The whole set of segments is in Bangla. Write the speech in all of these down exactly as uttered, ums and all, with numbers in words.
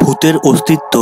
ভূতের অস্তিত্ব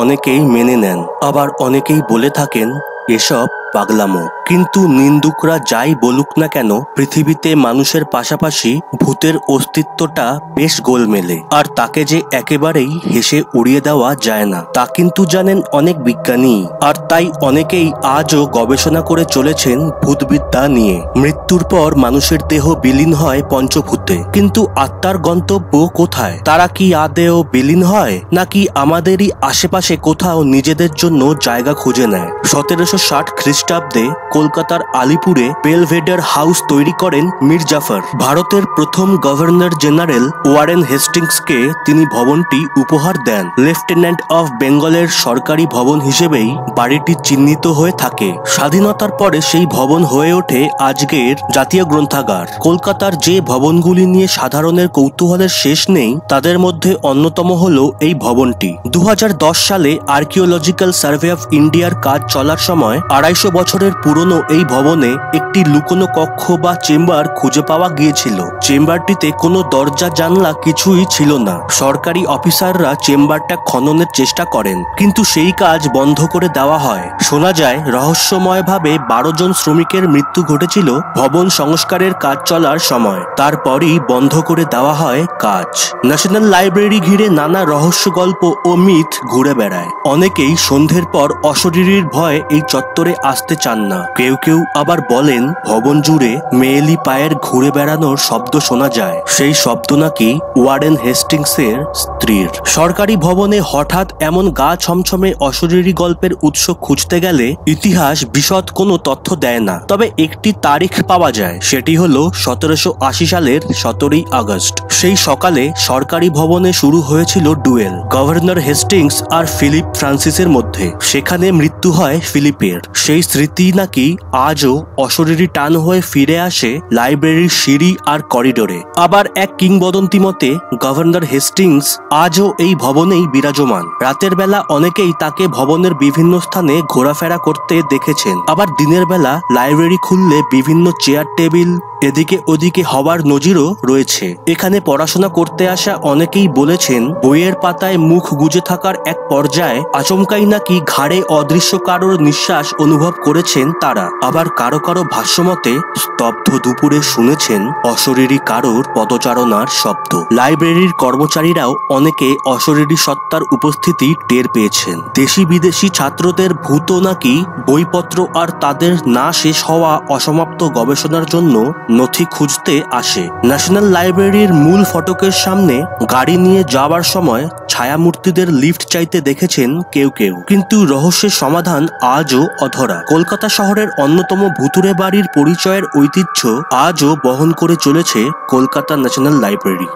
অনেকেই মেনে নেন, আবার অনেকেই বলে থাকেন এসব পাগলামো। কিন্তু নিন্দুকরা যাই বলুক না কেন, পৃথিবীতে মানুষের পাশাপাশি ভূতের অস্তিত্বটা বেশ গোলমেলে, আর তাকে যে একেবারেই হেসে উড়িয়ে দেওয়া যায় না তা কিন্তু জানেন অনেক বিজ্ঞানী। আর তাই অনেকেই আজও গবেষণা করে চলেছেন ভূতবিদ্যা নিয়ে। মৃত্যুর পর মানুষের দেহ বিলীন হয় পঞ্চভূতে, কিন্তু আত্মার গন্তব্য কোথায়? তারা কি আদেও বিলীন হয়, নাকি আমাদেরই আশেপাশে কোথাও নিজেদের জন্য জায়গা খুঁজে নেয়? সতেরোশো ষাট খ্রিস্টাব্দে কলকাতার আলিপুরে বেলভেডার হাউস তৈরি করেন মীর জাফর। ভারতের প্রথম গভর্নর জেনারেল ওয়ারেন হেস্টিংসকে তিনি ভবনটি উপহার দেন। লেফটেন্যান্ট অফ বেঙ্গলের সরকারি ভবন হিসেবেই বাড়িটি চিহ্নিত হয়ে থাকে। স্বাধীনতার পরে সেই ভবন হয়ে ওঠে আজকের জাতীয় গ্রন্থাগার। কলকাতার যে ভবনগুলি নিয়ে সাধারণের কৌতূহলের শেষ নেই, তাদের মধ্যে অন্যতম হল এই ভবনটি। দু হাজার দশ সালে আর্কিওলজিক্যাল সার্ভে অফ ইন্ডিয়ার কাজ চলার সময় আড়াইশো বছরের পুরনো এই ভবনে একটি লুকোনো কক্ষ বা চেম্বার খুঁজে পাওয়া গিয়েছিল। চেম্বারটিতে কোনো দরজা জানলা কিছুই ছিল না। সরকারি অফিসাররা চেম্বারটা খননের চেষ্টা করেন, কিন্তু সেই কাজ বন্ধ করে দেওয়া হয়। শোনা যায় রহস্যময়ভাবে বারো জন শ্রমিকের মৃত্যু ঘটেছিল ভবন সংস্কারের কাজ চলার সময়, তারপরই বন্ধ করে দেওয়া হয় কাজ। ন্যাশনাল লাইব্রেরি ঘিরে নানা রহস্য গল্প ও মিথ ঘুরে বেড়ায়। অনেকেই সন্ধ্যের পর অশরীরীর ভয়ে এই চত্বরে আসতে চান না। কেউ কেউ আবার বলেন ভবন জুড়ে মেয়েলি পায়ের ঘুরে বেড়ানোর শব্দ শোনা যায়। সেই শব্দ নাকি ওয়ারেন হেস্টিংসের স্ত্রীর। সরকারি ভবনে হঠাৎ এমন গা ছমছমে অশরীরী গল্পের উৎস খুঁজতে গেলে ইতিহাস বিশদ কোনো তথ্য দেয় না। তবে একটি তারিখ পাওয়া যায়, সেটি হলো সতেরোশো আশি সালের সতেরোই আগস্ট। সেই সকালে সরকারি ভবনে শুরু হয়েছিল ডুয়েল গভর্নর হেস্টিংস আর ফিলিপ ফ্রান্সিসের মধ্যে। সেখানে মৃত্যু হয় ফিলিপের। সেই স্মৃতি নাকি আজও অশরীরী টান হয়ে ফিরে আসে লাইব্রেরির সিঁড়ি আর করিডোরে। আবার এক কিংবদন্তি মতে গভর্নর হেস্টিংস আজও এই ভবনেই বিরাজমান। রাতের বেলা অনেকেই তাকে ভবনের বিভিন্ন স্থানে ঘোরাফেরা করতে দেখেছেন। আবার দিনের বেলা লাইব্রেরি খুললে বিভিন্ন চেয়ার টেবিল এদিকে ওদিকে হবার নজিরও রয়েছে। এখানে পড়াশোনা করতে আসা অনেকেই বলেছেন বইয়ের পাতায় মুখ গুজে থাকার এক পর্যায়ে আচমকাই নাকি ঘাড়ে অদৃশ্য কারোর নিঃশ্বাস অনুভব করেছেন তারা। আবার কারো কারো ভাষ্যমতে স্তব্ধ দুপুরে শুনেছেন অশরীরী কারোর পদচারণার শব্দ। লাইব্রেরির কর্মচারীরাও অনেকে অশরীরী সত্তার উপস্থিতি টের পেয়েছেন। দেশি বিদেশি ছাত্রদের ভূত নাকি বইপত্র আর তাদের না শেষ হওয়া অসমাপ্ত গবেষণার জন্য নথি খুঁজতে আসে। ন্যাশনাল লাইব্রেরির মূল ফটকের সামনে গাড়ি নিয়ে যাওয়ার সময় ছায়ামূর্তিদের লিফট চাইতে দেখেছেন কেউ কেউ। কিন্তু রহস্যের সমাধান আজও অধরা। কলকাতা শহরের অন্যতম ভুতুড়ে বাড়ির পরিচয়ের ঐতিহ্য আজও বহন করে চলেছে কলকাতা ন্যাশনাল লাইব্রেরি।